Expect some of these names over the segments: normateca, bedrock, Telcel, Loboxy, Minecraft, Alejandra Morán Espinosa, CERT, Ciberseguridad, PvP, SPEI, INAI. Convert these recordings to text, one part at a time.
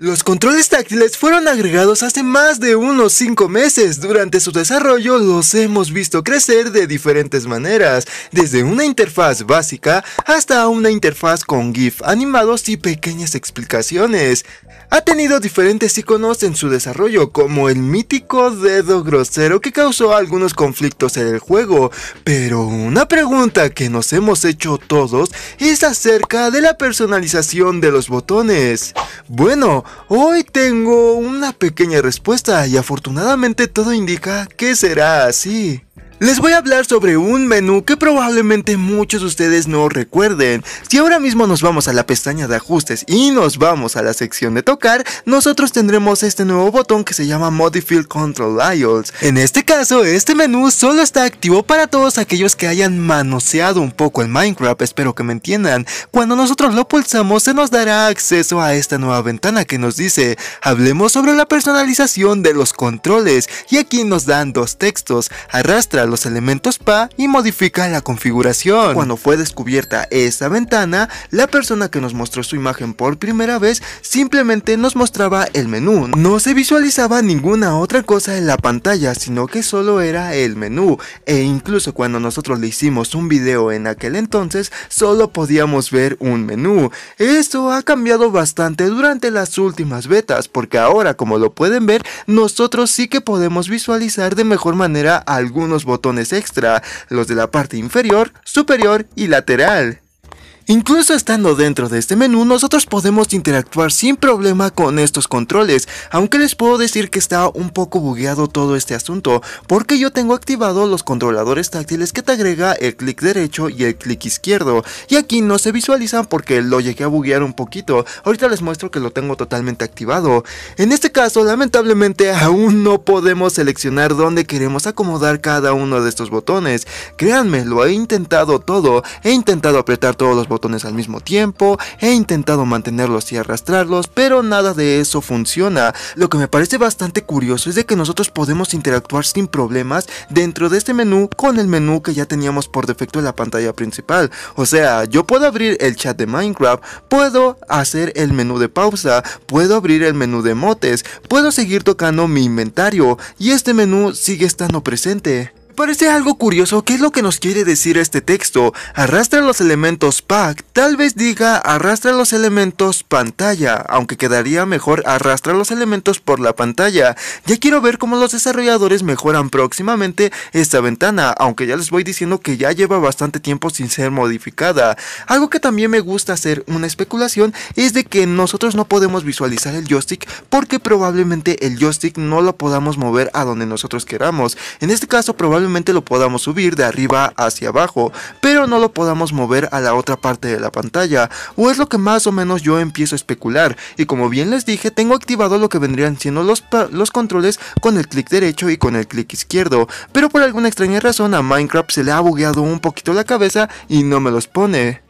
Los controles táctiles fueron agregados hace más de unos 5 meses. Durante su desarrollo los hemos visto crecer de diferentes maneras, desde una interfaz básica hasta una interfaz con GIF animados y pequeñas explicaciones. Ha tenido diferentes iconos en su desarrollo, como el mítico dedo grosero que causó algunos conflictos en el juego. Pero una pregunta que nos hemos hecho todos es acerca de la personalización de los botones. Bueno, hoy tengo una pequeña respuesta y afortunadamente todo indica que será así. Les voy a hablar sobre un menú que probablemente muchos de ustedes no recuerden. Si ahora mismo nos vamos a la pestaña de ajustes y nos vamos a la sección de tocar, nosotros tendremos este nuevo botón que se llama Modify Control IOLs. En este caso, este menú solo está activo para todos aquellos que hayan manoseado un poco el Minecraft, espero que me entiendan. Cuando nosotros lo pulsamos, se nos dará acceso a esta nueva ventana que nos dice, hablemos sobre la personalización de los controles, y aquí nos dan dos textos, arrastra los elementos PA y modifica la configuración. Cuando fue descubierta esta ventana, la persona que nos mostró su imagen por primera vez simplemente nos mostraba el menú. No se visualizaba ninguna otra cosa en la pantalla, sino que solo era el menú, e incluso cuando nosotros le hicimos un video en aquel entonces, solo podíamos ver un menú. Esto ha cambiado bastante durante las últimas betas, porque ahora, como lo pueden ver, nosotros sí que podemos visualizar de mejor manera algunos botones extra, los de la parte inferior, superior y lateral. Incluso estando dentro de este menú, nosotros podemos interactuar sin problema con estos controles, aunque les puedo decir que está un poco bugueado todo este asunto, porque yo tengo activado los controladores táctiles que te agrega el clic derecho y el clic izquierdo, y aquí no se visualizan porque lo llegué a buguear un poquito. Ahorita les muestro que lo tengo totalmente activado. En este caso, lamentablemente aún no podemos seleccionar dónde queremos acomodar cada uno de estos botones. Créanme, lo he intentado todo, he intentado apretar todos los botones al mismo tiempo, he intentado mantenerlos y arrastrarlos, pero nada de eso funciona. Lo que me parece bastante curioso es de que nosotros podemos interactuar sin problemas dentro de este menú con el menú que ya teníamos por defecto en la pantalla principal. O sea, yo puedo abrir el chat de Minecraft, puedo hacer el menú de pausa, puedo abrir el menú de emotes, puedo seguir tocando mi inventario y este menú sigue estando presente. Parece algo curioso. ¿Qué es lo que nos quiere decir este texto? Arrastra los elementos pack, tal vez diga arrastra los elementos pantalla, aunque quedaría mejor arrastra los elementos por la pantalla. Ya quiero ver cómo los desarrolladores mejoran próximamente esta ventana, aunque ya les voy diciendo que ya lleva bastante tiempo sin ser modificada. Algo que también me gusta hacer una especulación es de que nosotros no podemos visualizar el joystick porque probablemente el joystick no lo podamos mover a donde nosotros queramos. En este caso probablemente lo podamos subir de arriba hacia abajo, pero no lo podamos mover a la otra parte de la pantalla, o es lo que más o menos yo empiezo a especular. Y como bien les dije, tengo activado lo que vendrían siendo los controles con el clic derecho y con el clic izquierdo, pero por alguna extraña razón a Minecraft se le ha bugueado un poquito la cabeza y no me los pone.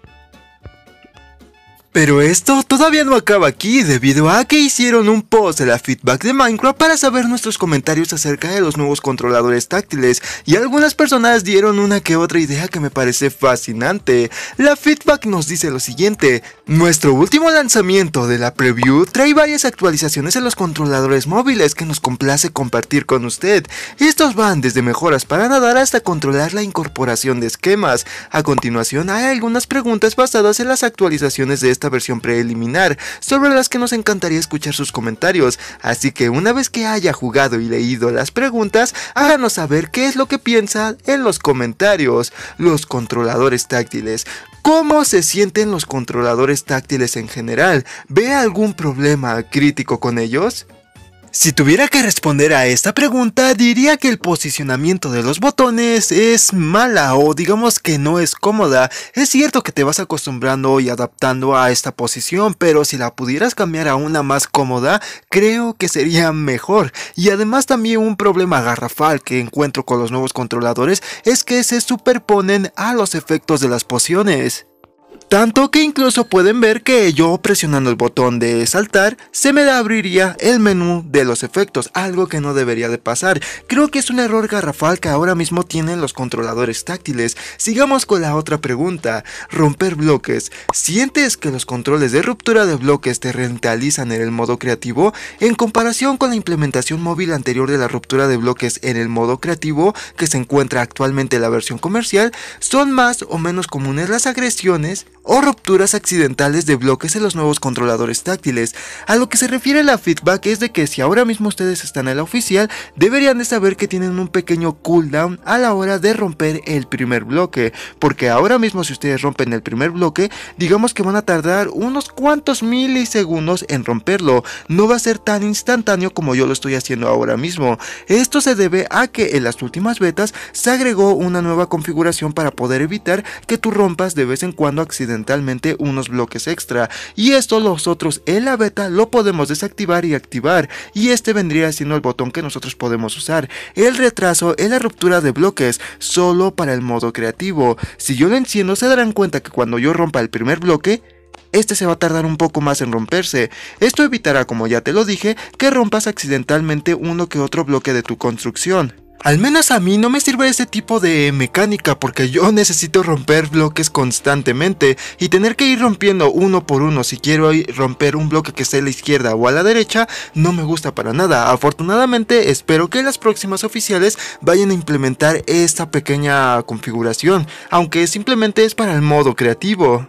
Pero esto todavía no acaba aquí, debido a que hicieron un post de la feedback de Minecraft para saber nuestros comentarios acerca de los nuevos controladores táctiles, y algunas personas dieron una que otra idea que me parece fascinante. La feedback nos dice lo siguiente: nuestro último lanzamiento de la preview trae varias actualizaciones en los controladores móviles que nos complace compartir con usted. Estos van desde mejoras para nadar hasta controlar la incorporación de esquemas. A continuación hay algunas preguntas basadas en las actualizaciones de esta versión preliminar, sobre las que nos encantaría escuchar sus comentarios, así que una vez que haya jugado y leído las preguntas, háganos saber qué es lo que piensa en los comentarios. Los controladores táctiles. ¿Cómo se sienten los controladores táctiles en general? ¿Ve algún problema crítico con ellos? Si tuviera que responder a esta pregunta, diría que el posicionamiento de los botones es mala, o digamos que no es cómoda. Es cierto que te vas acostumbrando y adaptando a esta posición, pero si la pudieras cambiar a una más cómoda, creo que sería mejor. Y además también un problema garrafal que encuentro con los nuevos controladores es que se superponen a los efectos de las pociones. Tanto que incluso pueden ver que yo presionando el botón de saltar se me abriría el menú de los efectos, algo que no debería de pasar. Creo que es un error garrafal que ahora mismo tienen los controladores táctiles. Sigamos con la otra pregunta. Romper bloques. ¿Sientes que los controles de ruptura de bloques te rentalizan en el modo creativo? En comparación con la implementación móvil anterior de la ruptura de bloques en el modo creativo que se encuentra actualmente en la versión comercial, son más o menos comunes las agresiones o rupturas accidentales de bloques en los nuevos controladores táctiles. A lo que se refiere la feedback es de que si ahora mismo ustedes están en la oficial, deberían de saber que tienen un pequeño cooldown a la hora de romper el primer bloque, porque ahora mismo si ustedes rompen el primer bloque, digamos que van a tardar unos cuantos milisegundos en romperlo, no va a ser tan instantáneo como yo lo estoy haciendo ahora mismo. Esto se debe a que en las últimas betas se agregó una nueva configuración para poder evitar que tú rompas de vez en cuando accidentalmente unos bloques extra, y esto nosotros en la beta lo podemos desactivar y activar, y este vendría siendo el botón que nosotros podemos usar. El retraso en la ruptura de bloques solo para el modo creativo. Si yo lo enciendo, se darán cuenta que cuando yo rompa el primer bloque, este se va a tardar un poco más en romperse. Esto evitará, como ya te lo dije, que rompas accidentalmente uno que otro bloque de tu construcción. Al menos a mí no me sirve ese tipo de mecánica, porque yo necesito romper bloques constantemente y tener que ir rompiendo uno por uno. Si quiero romper un bloque que esté a la izquierda o a la derecha, no me gusta para nada. Afortunadamente, espero que las próximas oficiales vayan a implementar esta pequeña configuración, aunque simplemente es para el modo creativo.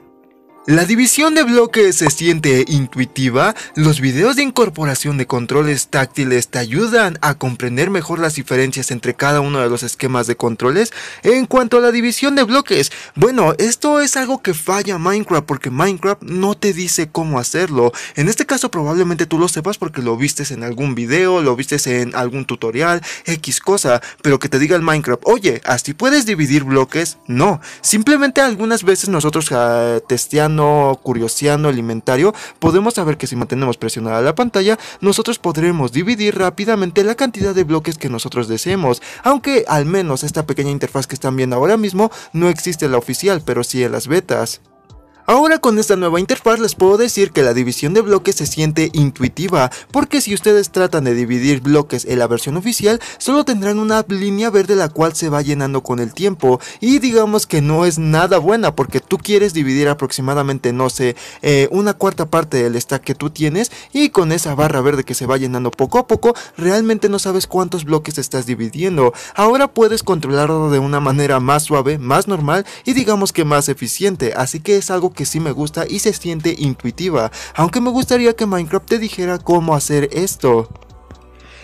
La división de bloques se siente intuitiva. Los videos de incorporación de controles táctiles te ayudan a comprender mejor las diferencias entre cada uno de los esquemas de controles. En cuanto a la división de bloques, bueno, esto es algo que falla Minecraft, porque Minecraft no te dice cómo hacerlo. En este caso probablemente tú lo sepas porque lo vistes en algún video, lo vistes en algún tutorial, X cosa, pero que te diga el Minecraft, oye, ¿así puedes dividir bloques? No, simplemente algunas veces nosotros testeando, curioseando el inventario, podemos saber que si mantenemos presionada la pantalla, nosotros podremos dividir rápidamente la cantidad de bloques que nosotros deseemos, aunque al menos esta pequeña interfaz que están viendo ahora mismo no existe en la oficial, pero sí en las betas. Ahora con esta nueva interfaz les puedo decir que la división de bloques se siente intuitiva, porque si ustedes tratan de dividir bloques en la versión oficial, solo tendrán una línea verde la cual se va llenando con el tiempo, y digamos que no es nada buena, porque tú quieres dividir aproximadamente, no sé, una cuarta parte del stack que tú tienes, y con esa barra verde que se va llenando poco a poco, realmente no sabes cuántos bloques estás dividiendo. Ahora puedes controlarlo de una manera más suave, más normal, y digamos que más eficiente, así que es algo que sí me gusta y se siente intuitiva, aunque me gustaría que Minecraft te dijera cómo hacer esto.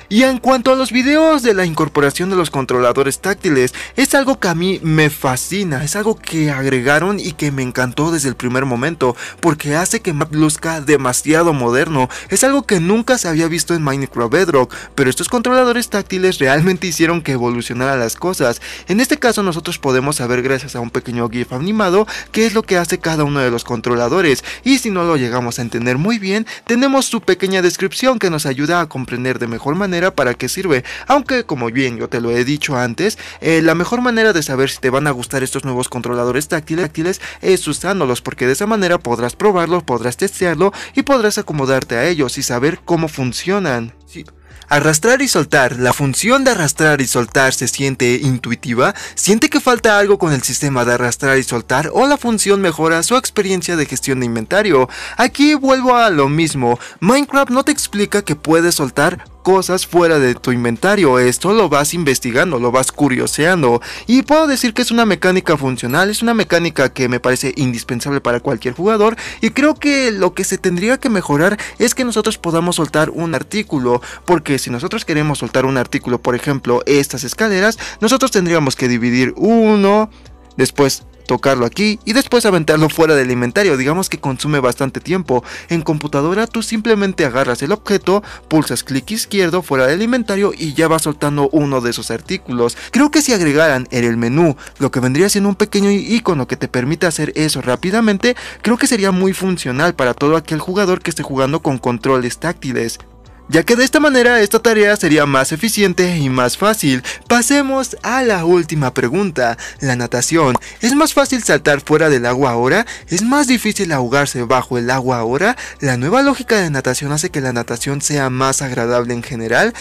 Y en cuanto a los videos de la incorporación de los controladores táctiles, es algo que a mí me fascina, es algo que agregaron y que me encantó desde el primer momento, porque hace que Map luzca demasiado moderno. Es algo que nunca se había visto en Minecraft Bedrock, pero estos controladores táctiles realmente hicieron que evolucionaran las cosas. En este caso nosotros podemos saber gracias a un pequeño GIF animado qué es lo que hace cada uno de los controladores, y si no lo llegamos a entender muy bien, tenemos su pequeña descripción que nos ayuda a comprender de mejor manera para qué sirve, aunque como bien yo te lo he dicho antes, la mejor manera de saber si te van a gustar estos nuevos controladores táctiles es usándolos, porque de esa manera podrás probarlos, podrás testearlo y podrás acomodarte a ellos y saber cómo funcionan. Sí. Arrastrar y soltar. La función de arrastrar y soltar se siente intuitiva. ¿Siente que falta algo con el sistema de arrastrar y soltar, o la función mejora su experiencia de gestión de inventario? Aquí vuelvo a lo mismo. Minecraft no te explica que puedes soltar cosas fuera de tu inventario. Esto lo vas investigando, lo vas curioseando, y puedo decir que es una mecánica funcional, es una mecánica que me parece indispensable para cualquier jugador, y creo que lo que se tendría que mejorar es que nosotros podamos soltar un artículo, porque si nosotros queremos soltar un artículo, por ejemplo estas escaleras, nosotros tendríamos que dividir uno, después tocarlo aquí y después aventarlo fuera del inventario. Digamos que consume bastante tiempo. En computadora tú simplemente agarras el objeto, pulsas clic izquierdo fuera del inventario y ya vas soltando uno de esos artículos. Creo que si agregaran en el menú lo que vendría siendo un pequeño icono que te permite hacer eso rápidamente, creo que sería muy funcional para todo aquel jugador que esté jugando con controles táctiles. ya que de esta manera esta tarea sería más eficiente y más fácil. Pasemos a la última pregunta, la natación. ¿Es más fácil saltar fuera del agua ahora? ¿Es más difícil ahogarse bajo el agua ahora? La nueva lógica de natación hace que la natación sea más agradable en general.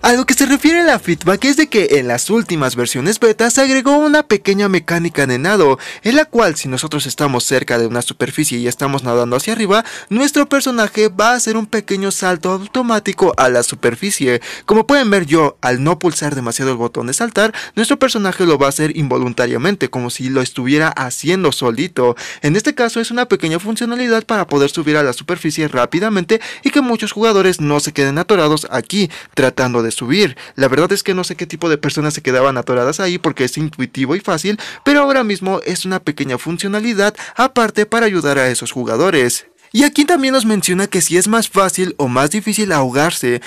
A lo que se refiere la feedback es de que en las últimas versiones beta se agregó una pequeña mecánica de nado, en la cual si nosotros estamos cerca de una superficie y estamos nadando hacia arriba, nuestro personaje va a hacer un pequeño salto automático a la superficie. Como pueden ver, yo al no pulsar demasiado el botón de saltar, nuestro personaje lo va a hacer involuntariamente, como si lo estuviera haciendo solito. En este caso es una pequeña funcionalidad para poder subir a la superficie rápidamente y que muchos jugadores no se queden atorados aquí tratando de subir. La verdad es que no sé qué tipo de personas se quedaban atoradas ahí porque es intuitivo y fácil, pero ahora mismo es una pequeña funcionalidad aparte para ayudar a esos jugadores. Y aquí también nos menciona que si es más fácil o más difícil ahogarse.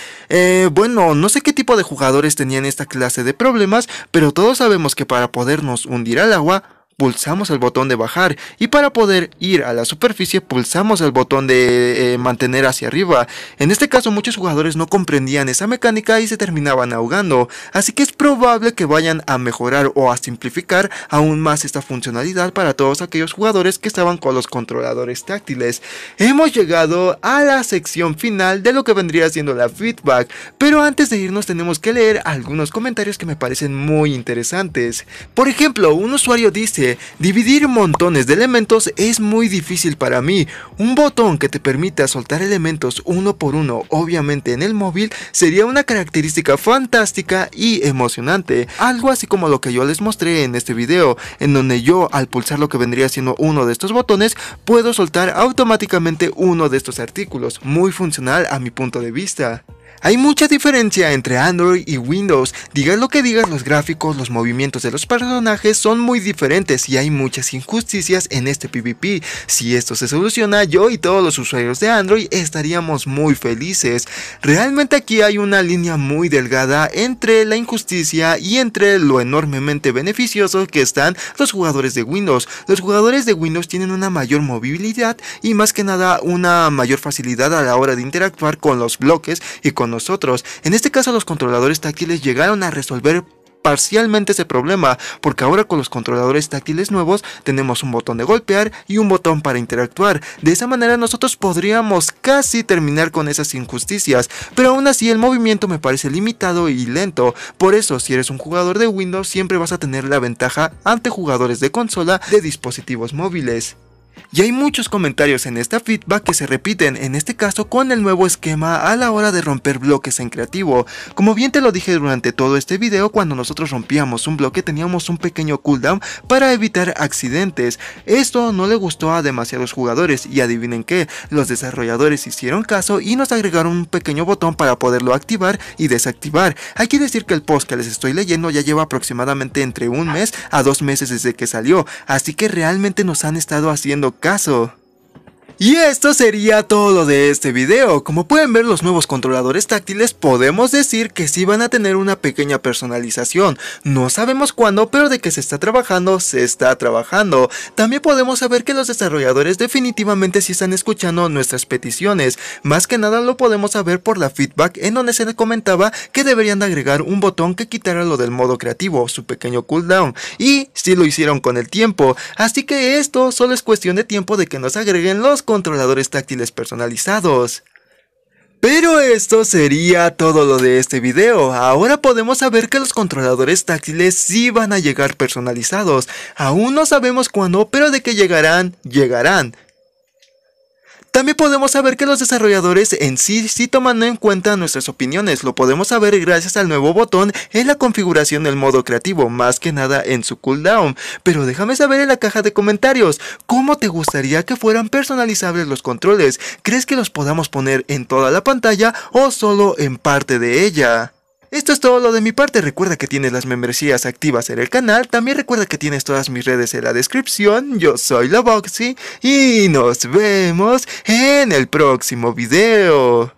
Bueno, no sé qué tipo de jugadores tenían esta clase de problemas, pero todos sabemos que para podernos hundir al agua pulsamos el botón de bajar, y para poder ir a la superficie pulsamos el botón de mantener hacia arriba. En este caso muchos jugadores no comprendían esa mecánica y se terminaban ahogando, así que es probable que vayan a mejorar o a simplificar aún más esta funcionalidad para todos aquellos jugadores que estaban con los controladores táctiles. Hemos llegado a la sección final de lo que vendría siendo la feedback, pero antes de irnos tenemos que leer algunos comentarios que me parecen muy interesantes. Por ejemplo, un usuario dice: dividir montones de elementos es muy difícil para mí. Un botón que te permita soltar elementos uno por uno, obviamente en el móvil, sería una característica fantástica y emocionante. Algo así como lo que yo les mostré en este video, en donde yo al pulsar lo que vendría siendo uno de estos botones, puedo soltar automáticamente uno de estos artículos. Muy funcional a mi punto de vista. Hay mucha diferencia entre Android y Windows. Digas lo que digas, los gráficos, los movimientos de los personajes son muy diferentes y hay muchas injusticias en este PvP. Si esto se soluciona, yo y todos los usuarios de Android estaríamos muy felices. Realmente aquí hay una línea muy delgada entre la injusticia y entre lo enormemente beneficioso que están los jugadores de Windows. Los jugadores de Windows tienen una mayor movilidad y más que nada una mayor facilidad a la hora de interactuar con los bloques y con nosotros. En este caso los controladores táctiles llegaron a resolver parcialmente ese problema, porque ahora con los controladores táctiles nuevos tenemos un botón de golpear y un botón para interactuar. De esa manera nosotros podríamos casi terminar con esas injusticias, pero aún así el movimiento me parece limitado y lento. Por eso si eres un jugador de Windows siempre vas a tener la ventaja ante jugadores de consola de dispositivos móviles. Y hay muchos comentarios en esta feedback que se repiten, en este caso con el nuevo esquema a la hora de romper bloques en creativo. Como bien te lo dije durante todo este video, cuando nosotros rompíamos un bloque teníamos un pequeño cooldown para evitar accidentes. Esto no le gustó a demasiados jugadores y adivinen qué, los desarrolladores hicieron caso y nos agregaron un pequeño botón para poderlo activar y desactivar. Hay que decir que el post que les estoy leyendo ya lleva aproximadamente entre un mes a 2 meses desde que salió, así que realmente nos han estado haciendo caso. Y esto sería todo lo de este video. Como pueden ver, los nuevos controladores táctiles podemos decir que sí van a tener una pequeña personalización. No sabemos cuándo, pero de que se está trabajando, se está trabajando. También podemos saber que los desarrolladores definitivamente sí están escuchando nuestras peticiones. Más que nada lo podemos saber por la feedback, en donde se les comentaba que deberían de agregar un botón que quitara lo del modo creativo, su pequeño cooldown. Y sí lo hicieron con el tiempo. Así que esto solo es cuestión de tiempo de que nos agreguen los controladores táctiles personalizados. Pero esto sería todo lo de este video. Ahora podemos saber que los controladores táctiles sí van a llegar personalizados. Aún no sabemos cuándo, pero de que llegarán, llegarán. También podemos saber que los desarrolladores en sí toman en cuenta nuestras opiniones. Lo podemos saber gracias al nuevo botón en la configuración del modo creativo, más que nada en su cooldown. Pero déjame saber en la caja de comentarios, ¿cómo te gustaría que fueran personalizables los controles? ¿Crees que los podamos poner en toda la pantalla o solo en parte de ella? Esto es todo lo de mi parte. Recuerda que tienes las membresías activas en el canal. También recuerda que tienes todas mis redes en la descripción. Yo soy Loboxy y nos vemos en el próximo video.